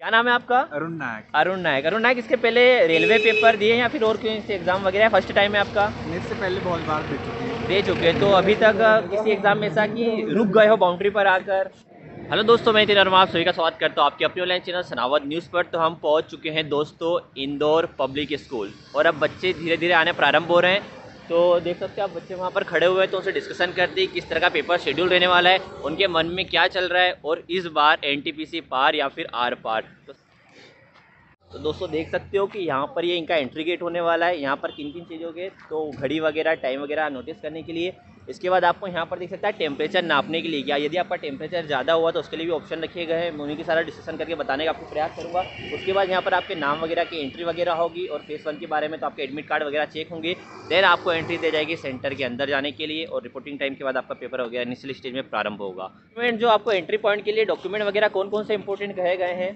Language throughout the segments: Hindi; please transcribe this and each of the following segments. क्या नाम है आपका? अरुण नायक। अरुण नायक, अरुण नायक, इसके पहले रेलवे पेपर दिए या फिर और कोई एग्जाम वगैरह फर्स्ट टाइम है आपका? इससे पहले बहुत बार दे चुके हैं। तो अभी तक किसी एग्जाम में ऐसा कि रुक गए हो बाउंड्री पर आकर? हेलो दोस्तों, मैं जितिन आप सभी का स्वागत करता हूँ आपके अपने ऑनलाइन चैनल सनावद न्यूज़ पर। तो हम पहुँच चुके हैं दोस्तों इंदौर पब्लिक स्कूल और अब बच्चे धीरे धीरे आने प्रारंभ हो रहे हैं। तो देख सकते हैं आप बच्चे वहाँ पर खड़े हुए हैं, तो उनसे डिस्कशन करते हैं किस तरह का पेपर शेड्यूल रहने वाला है, उनके मन में क्या चल रहा है और इस बार एनटीपीसी पार या फिर आर पार। तो दोस्तों देख सकते हो कि यहाँ पर ये इनका एंट्री गेट होने वाला है। यहाँ पर किन किन चीज़ों के तो घड़ी वगैरह टाइम वगैरह नोटिस करने के लिए। इसके बाद आपको यहाँ पर देख सकता है टेम्परेचर नापने के लिए, या यदि आपका टेम्परेचर ज़्यादा हुआ तो उसके लिए भी ऑप्शन रखे गए हैं। मैं उन्हीं के सारा डिस्कशन करके बताने का आपको प्रयास करूँगा। उसके बाद यहाँ पर आपके नाम वगैरह की एंट्री वगैरह होगी और फेस 1 के बारे में तो आपके एडमिट कार्ड वगैरह चेक होंगे। देन आपको एंट्री दी जाएगी सेंटर के अंदर जाने के लिए और रिपोर्टिंग टाइम के बाद आपका पेपर वगैरह इनिशियल स्टेज में प्रारंभ होगा। डॉक्यूमेंट जो आपको एंट्री पॉइंट के लिए डॉक्यूमेंट वगैरह कौन कौन से इंपॉर्टेंट कहे गए हैं?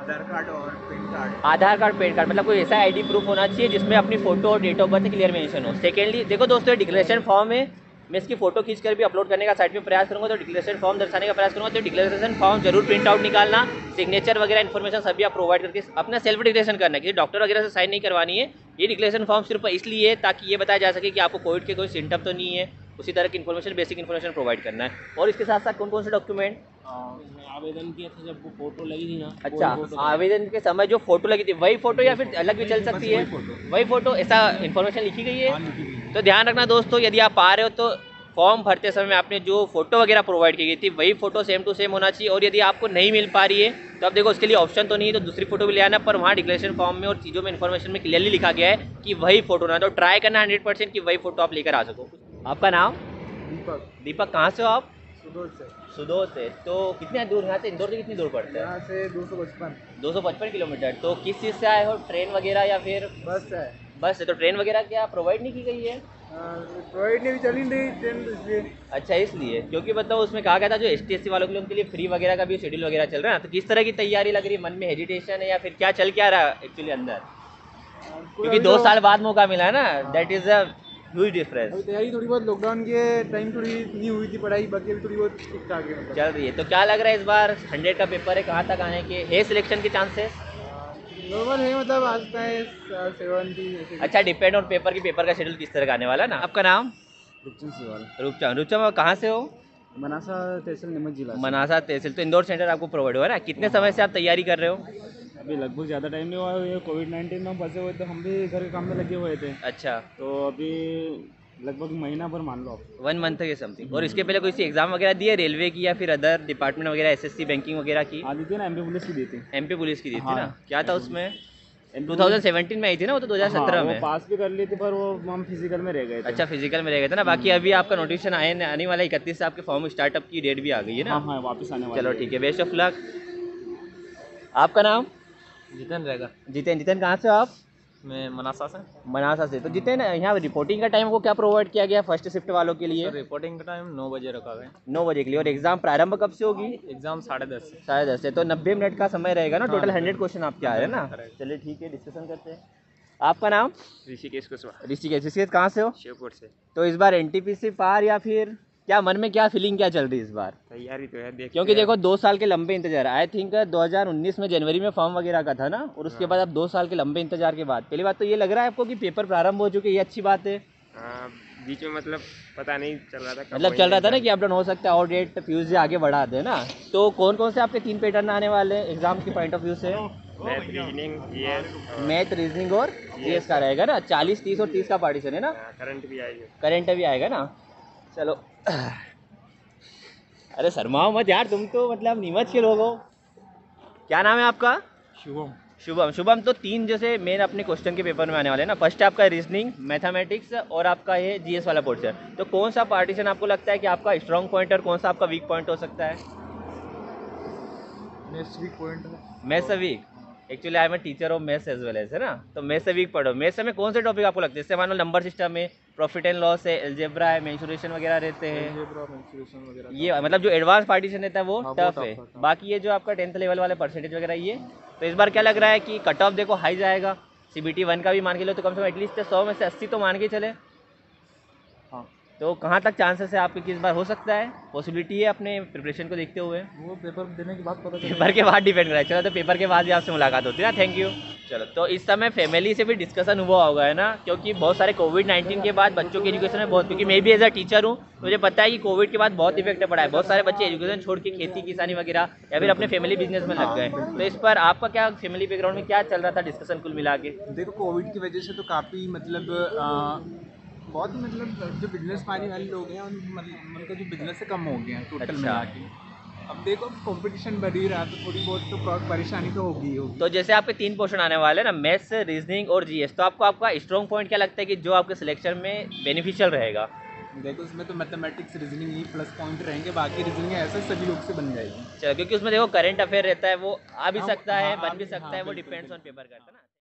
आधार कार्ड और PAN card. Aadhaar card, PAN card, मतलब कोई ऐसा आईडी प्रूफ होना चाहिए जिसमें अपनी फोटो और date of birth clear mention हो। सेकेंडली देखो दोस्तों, डिक्लेरेशन फॉर्म है, मैं इसकी फोटो खींचकर भी अपलोड करने का साइट में प्रयास करूँगा, तो डिक्लेरेशन फॉर्म दर्शाने का प्रयास करूँगा। तो डिक्लेरेशन फॉर्म जरूर प्रिंट आउट निकालना, सिग्नेचर वगैरह इन्फॉर्मेशन सभी आप प्रोवाइड करके अपना सेल्फ डिक्लेरेशन करना है। किसी डॉक्टर वगैरह से साइन नहीं करवानी है। ये डिक्लेरेशन फॉर्म सिर्फ इसलिए है ताकि ये बताया जा सके कि आपको कोविड के कोई सिम्टम तो नहीं है, उसी तरह की इन्फॉर्मेशन बेसिक इन्फॉर्मेशन प्रोवाइड करना है। और इसके साथ साथ कौन कौन से डॉक्यूमेंट? आवेदन किया था जब वो फोटो लगी थी ना। अच्छा, आवेदन के समय जो फोटो लगी थी वही फोटो या फिर अलग भी चल सकती है? वही फोटो, ऐसा इन्फॉर्मेशन लिखी गई है। तो ध्यान रखना दोस्तों, यदि आप आ रहे हो तो फॉर्म भरते समय आपने जो फोटो वगैरह प्रोवाइड की गई थी वही फोटो सेम टू सेम होना चाहिए। और यदि आपको नहीं मिल पा रही है तो आप देखो उसके लिए ऑप्शन तो नहीं है तो दूसरी फोटो भी ले आना, पर वहाँ डिक्लेरेशन फॉर्म में और चीज़ों में इन्फॉर्मेशन में क्लियरली लिखा गया है कि वही फोटो ना, तो ट्राई करना 100% कि वही फोटो आप लेकर आ सको। आपका नाम? दीपक। दीपक, कहाँ से हो आप? सुदोस से। तो कितना दूर यहाँ से, इंदौर से कितनी दूर पड़ता है? यहाँ से 255 किलोमीटर। तो किस चीज़ से आए हो, ट्रेन वगैरह या फिर बस से? बस से। तो ट्रेन वगैरह क्या प्रोवाइड नहीं की गई है? प्रोवाइड नहीं, चली नहीं ट्रेन इसलिए। अच्छा, इसलिए क्योंकि मतलब उसमें कहा गया था जो STSC वालों के लिए, उनके लिए फ्री वगैरह का भी शेड्यूल वगैरह चल रहा है। तो किस तरह की तैयारी लग रही है, मन में हेजिटेशन है या फिर क्या चल क्या रहा है एक्चुअली अंदर? क्योंकि 2 साल बाद मौका मिला है ना, that is a huge difference. तैयारी थोड़ी बहुत लॉकडाउन के टाइम थोड़ी नहीं हुई थी पढ़ाई, बाकी थोड़ी बहुत ठीक ठाक चल रही है। तो क्या लग रहा है इस बार 100 का पेपर है, कहाँ तक आने के है सिलेक्शन के चांसेस? नॉर्मल है, मतलब आता है 70। अच्छा, डिपेंड ऑन पेपर की पेपर का शेड्यूल किस तरह का आने वाला है ना। आपका नाम? रूपचंद। कहाँ से हो? मनासा तहसील, नीमच जिला। मनासा तहसील। तो इंदौर सेंटर आपको प्रोवाइड हुआ है ना, कितने समय से आप तैयारी कर रहे हो? अभी लगभग ज़्यादा टाइम नहीं हुआ है, कोविड-19 में फंसे हुए थे, हम भी घर के काम में लगे हुए थे। अच्छा, तो अभी लगभग महीना भर मान लो आप, 1 मंथ के समथिंग। और इसके पहले कोई सी एग्जाम वगैरह दी है रेलवे की या फिर अदर डिपार्टमेंट वगैरह, SSC बैंकिंग वगैरह की? हाँ, दी थी ना, MP पुलिस की दी थी हाँ, ना। क्या था उसमें? 2017 में आई थी ना वो, तो 2017 में पास भी कर ली थी पर वो हम फिजिकल में रह गए थे। अच्छा, फिजिकल में रह गए थे ना। बाकी अभी आपका नोटिफिकेशन आने वाला 31 से, आपके फॉर्म स्टार्टअप की डेट भी आ गई है ना। हाँ, वापस आने वाला। चलो ठीक है, बेस्ट ऑफ लक। आपका नाम? जितिन रहेगा। जितिन, कहाँ से हो आप? मैं मनासा से। तो जितिन, यहाँ रिपोर्टिंग का टाइम को क्या प्रोवाइड किया गया फर्स्ट शिफ्ट वालों के लिए? तो रिपोर्टिंग का टाइम 9 बजे रखा गया, 9 बजे के लिए। और एग्जाम प्रारंभ कब से होगी? एग्जाम 10:30 से। 10:30 से, तो 90 मिनट का समय रहेगा ना। टोटल 100 क्वेश्चन आपके आ रहे हैं ना। चलिए ठीक है, डिस्कशन करते हैं। आपका नाम? ऋषिकेश कुशवाहा। ऋषिकेश, कहाँ से हो? शिवपुर से। तो इस बार NTPC पार या फिर क्या मन में क्या फीलिंग क्या चल रही है इस बार? तैयारी तो है, क्योंकि देखो 2 साल के लंबे इंतजार, आई थिंक 2019 में जनवरी में फॉर्म वगैरह का था ना, और उसके बाद अब 2 साल के लंबे इंतजार के बाद पहली बात तो ये लग रहा है आपको कि पेपर प्रारंभ हो चुके, ये अच्छी बात है। बीच में मतलब पता नहीं चल रहा था, मतलब चल रहा था ना कि अपडाउन हो सकता है और डेट फ्यूज आगे बढ़ा दे ना। तो कौन कौन से आपके 3 पैटर्न आने वाले हैं एग्जाम के पॉइंट ऑफ व्यू से? मैथ, रीजनिंग और GS का रहेगा ना। 40, 30 और 30 का पार्टीशन है ना। करंट भी आएगा ना। चलो, अरे शर्माओ मत यार, तुम तो मतलब नीमच के लोग हो। क्या नाम है आपका? शुभम। तो 3 जैसे मेन अपने क्वेश्चन के पेपर में आने वाले हैं ना। फर्स्ट है आपका रीजनिंग, मैथमेटिक्स और आपका ये GS वाला पोर्शन। तो कौन सा पार्टीशन आपको लगता है कि आपका स्ट्रॉन्ग पॉइंट और कौन सा आपका वीक पॉइंट हो सकता है? Maths weak. Actually I am teacher of maths as well as, है ना। तो मैथ्स से वीक पढ़ो, मैथ्स में कौन से टॉपिक आपको लगते हैं? जैसे मानो नंबर सिस्टम में प्रॉफिट एंड लॉस है, एल्जेब्रा है, मेंसुरेशन वगैरह रहते हैं, ये मतलब जो एडवांस पार्टीशन रहता है वो टफ है। बाकी ये जो आपका 10th लेवल वाले परसेंटेज वगैरह ये। तो इस बार क्या लग रहा है कि कट ऑफ देखो हाई जाएगा, CBT 1 का भी मान के लो तो कम से कम एटलीस्ट 100 में से 80 तो मान के चले। तो कहाँ तक चांसेस है आपके, किस बार हो सकता है, पॉसिबिलिटी है अपने प्रिपरेशन को देखते हुए? वो पेपर देने के बाद पता चलेगा, पेपर के बाद डिपेंड करेगा। चलो तो पेपर के बाद भी आपसे मुलाकात होती है ना, थैंक यू। चलो तो इस समय फैमिली से भी डिस्कशन हुआ होगा है ना, क्योंकि बहुत सारे कोविड-19 के बाद बच्चों के एजुकेशन में बहुत, क्योंकि मैं भी एज अ टीचर हूँ, मुझे पता है कि कोविड के बाद बहुत इफेक्ट पड़ा है, बहुत सारे बच्चे एजुकेशन छोड़ के खेती किसानी वगैरह या फिर अपने फैमिली बिजनेस में लग गए। तो इस पर आपका क्या फैमिली बैकग्राउंड में क्या चल रहा था डिस्कशन कुल मिला के? देखो कोविड की वजह से तो काफ़ी बहुत जो बिजनेस पाने वाले लोग हैं उनका जो बिजनेस से कम हो गया है टोटल मिला के। अब देखो कंपटीशन बढ़ ही रहा है तो थोड़ी बहुत तो परेशानी तो होगी होगी। तो जैसे आपके 3 पोर्शन आने वाले हैं ना, मैथ्स, रीजनिंग और जीएस, तो आपको आपका स्ट्रॉन्ग पॉइंट क्या लगता है कि जो आपके सिलेक्शन में बेनिफिशियल रहेगा? देखो उसमें तो मैथमेटिक्स, रीजनिंग ही प्लस पॉइंट रहेंगे, बाकी रीजनिंग ऐसे सभी लोग से बन जाएगी। चलो क्योंकि उसमें देखो करंट अफेयर रहता है, वो आ भी सकता है, बन भी सकता है, वो डिपेंड्स ऑन पेपर करता है।